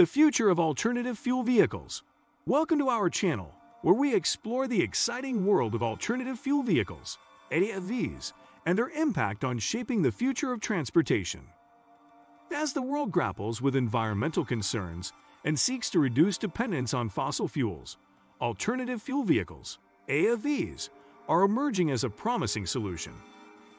The future of alternative fuel vehicles. Welcome to our channel, where we explore the exciting world of alternative fuel vehicles, AFVs, and their impact on shaping the future of transportation. As the world grapples with environmental concerns and seeks to reduce dependence on fossil fuels, alternative fuel vehicles, AFVs, are emerging as a promising solution.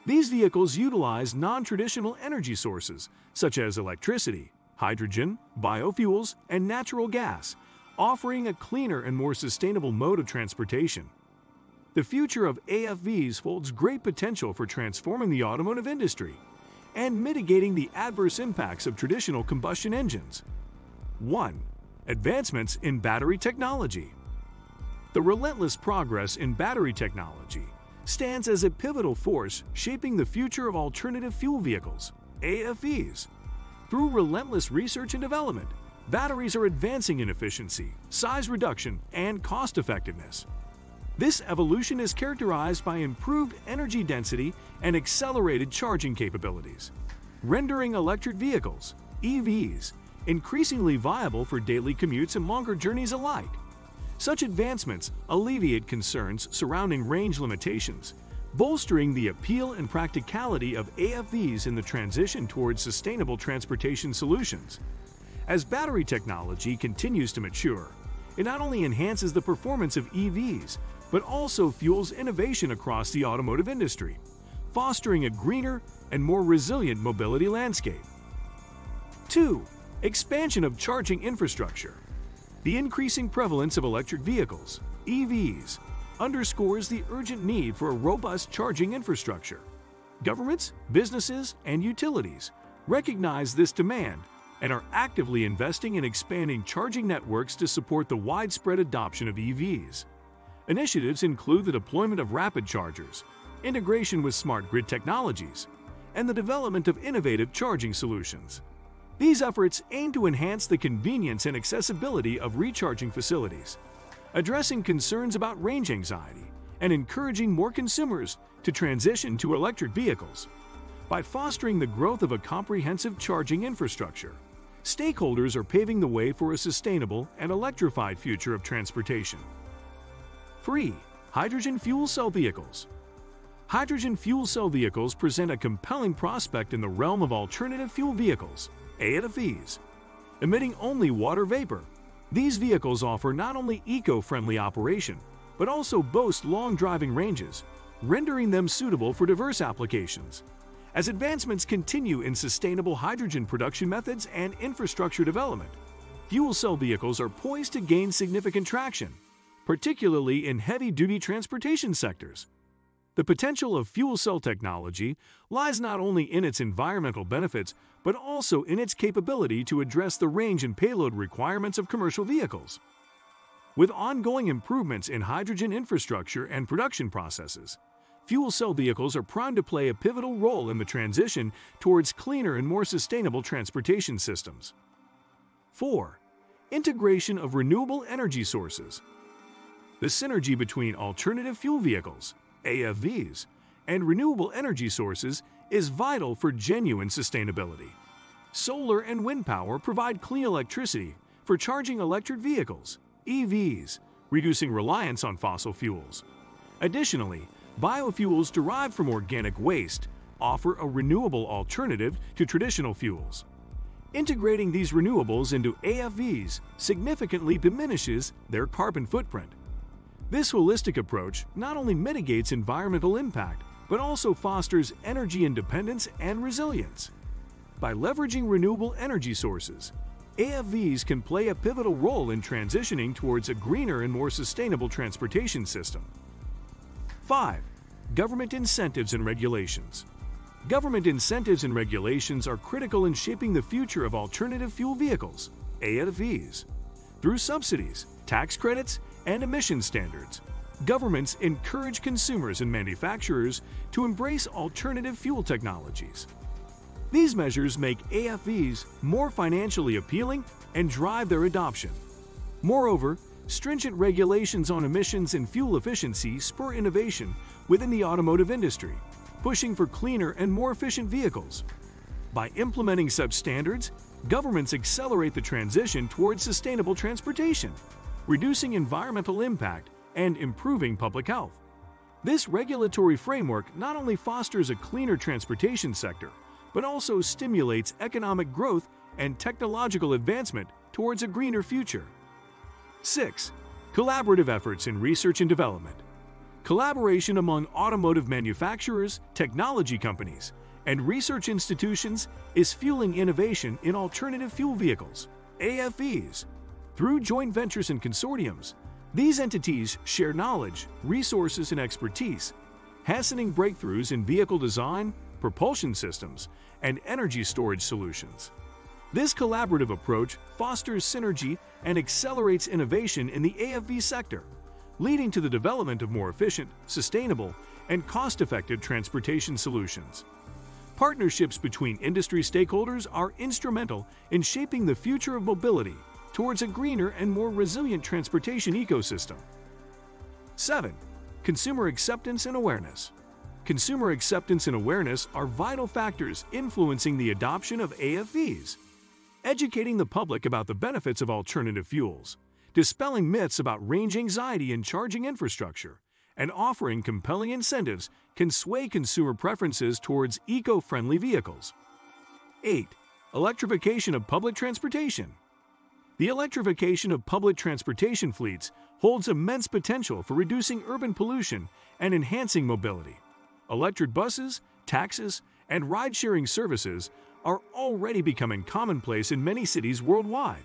These vehicles utilize non-traditional energy sources such as electricity, hydrogen, biofuels, and natural gas, offering a cleaner and more sustainable mode of transportation. The future of AFVs holds great potential for transforming the automotive industry and mitigating the adverse impacts of traditional combustion engines. 1. Advancements in battery technology. The relentless progress in battery technology stands as a pivotal force shaping the future of alternative fuel vehicles, AFVs. Through relentless research and development, batteries are advancing in efficiency, size reduction, and cost effectiveness. This evolution is characterized by improved energy density and accelerated charging capabilities, rendering electric vehicles, EVs, increasingly viable for daily commutes and longer journeys alike. Such advancements alleviate concerns surrounding range limitations, bolstering the appeal and practicality of AFVs in the transition towards sustainable transportation solutions. As battery technology continues to mature, it not only enhances the performance of EVs, but also fuels innovation across the automotive industry, fostering a greener and more resilient mobility landscape. 2. Expansion of charging infrastructure. The increasing prevalence of electric vehicles, EVs, underscores the urgent need for a robust charging infrastructure. Governments, businesses, and utilities recognize this demand and are actively investing in expanding charging networks to support the widespread adoption of EVs. Initiatives include the deployment of rapid chargers, integration with smart grid technologies, and the development of innovative charging solutions. These efforts aim to enhance the convenience and accessibility of recharging facilities, addressing concerns about range anxiety and encouraging more consumers to transition to electric vehicles. By fostering the growth of a comprehensive charging infrastructure, stakeholders are paving the way for a sustainable and electrified future of transportation. 3. Hydrogen fuel cell vehicles. Hydrogen fuel cell vehicles present a compelling prospect in the realm of alternative fuel vehicles, AFVs. Emitting only water vapor, these vehicles offer not only eco-friendly operation, but also boast long driving ranges, rendering them suitable for diverse applications. As advancements continue in sustainable hydrogen production methods and infrastructure development, fuel cell vehicles are poised to gain significant traction, particularly in heavy-duty transportation sectors. The potential of fuel cell technology lies not only in its environmental benefits, but also in its capability to address the range and payload requirements of commercial vehicles. With ongoing improvements in hydrogen infrastructure and production processes, fuel cell vehicles are primed to play a pivotal role in the transition towards cleaner and more sustainable transportation systems. 4. Integration of renewable energy sources. The synergy between alternative fuel vehicles, AFVs, and renewable energy sources is vital for genuine sustainability. Solar and wind power provide clean electricity for charging electric vehicles, EVs, reducing reliance on fossil fuels. Additionally, biofuels derived from organic waste offer a renewable alternative to traditional fuels. Integrating these renewables into AFVs significantly diminishes their carbon footprint. This holistic approach not only mitigates environmental impact, but also fosters energy independence and resilience. By leveraging renewable energy sources, AFVs can play a pivotal role in transitioning towards a greener and more sustainable transportation system. 5. Government incentives and regulations. Government incentives and regulations are critical in shaping the future of alternative fuel vehicles, AFVs. Through subsidies, tax credits, and emission standards, governments encourage consumers and manufacturers to embrace alternative fuel technologies. These measures make AFVs more financially appealing and drive their adoption. Moreover, stringent regulations on emissions and fuel efficiency spur innovation within the automotive industry, pushing for cleaner and more efficient vehicles. By implementing such standards, governments accelerate the transition towards sustainable transportation, reducing environmental impact and improving public health. This regulatory framework not only fosters a cleaner transportation sector, but also stimulates economic growth and technological advancement towards a greener future. 6. Collaborative efforts in research and development. Collaboration among automotive manufacturers, technology companies, and research institutions is fueling innovation in alternative fuel vehicles, AFVs. Through joint ventures and consortiums, these entities share knowledge, resources, and expertise, hastening breakthroughs in vehicle design, propulsion systems, and energy storage solutions. This collaborative approach fosters synergy and accelerates innovation in the AFV sector, leading to the development of more efficient, sustainable, and cost-effective transportation solutions. Partnerships between industry stakeholders are instrumental in shaping the future of mobility towards a greener and more resilient transportation ecosystem. 7. Consumer acceptance and awareness. Consumer acceptance and awareness are vital factors influencing the adoption of AFVs. Educating the public about the benefits of alternative fuels, dispelling myths about range anxiety and charging infrastructure, and offering compelling incentives can sway consumer preferences towards eco-friendly vehicles. 8. Electrification of public transportation. The electrification of public transportation fleets holds immense potential for reducing urban pollution and enhancing mobility. Electric buses, taxis, and ride-sharing services are already becoming commonplace in many cities worldwide.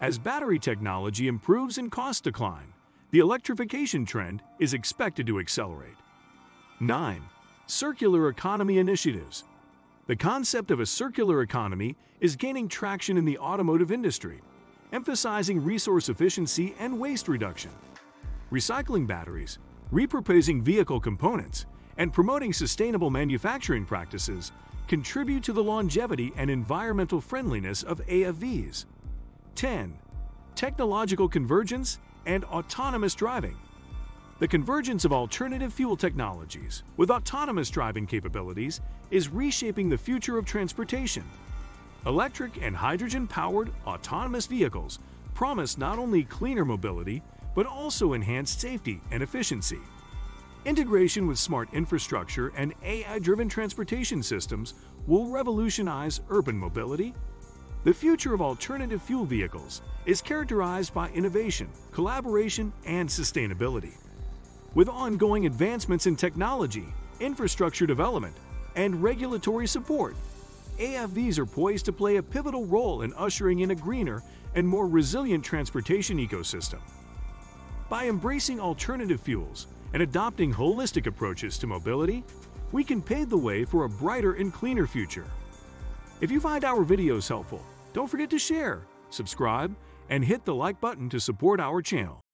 As battery technology improves and costs decline, the electrification trend is expected to accelerate. 9. Circular economy initiatives. The concept of a circular economy is gaining traction in the automotive industry, emphasizing resource efficiency and waste reduction. Recycling batteries, repurposing vehicle components, and promoting sustainable manufacturing practices contribute to the longevity and environmental friendliness of AFVs. 10. Technological convergence and autonomous driving. The convergence of alternative fuel technologies with autonomous driving capabilities is reshaping the future of transportation. Electric and hydrogen-powered autonomous vehicles promise not only cleaner mobility, but also enhanced safety and efficiency. Integration with smart infrastructure and AI-driven transportation systems will revolutionize urban mobility. The future of alternative fuel vehicles is characterized by innovation, collaboration, and sustainability. With ongoing advancements in technology, infrastructure development, and regulatory support, AFVs are poised to play a pivotal role in ushering in a greener and more resilient transportation ecosystem. By embracing alternative fuels and adopting holistic approaches to mobility, we can pave the way for a brighter and cleaner future. If you find our videos helpful, don't forget to share, subscribe, and hit the like button to support our channel.